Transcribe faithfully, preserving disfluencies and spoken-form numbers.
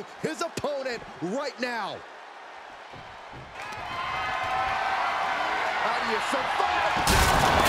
by his opponent right now. How do you survive?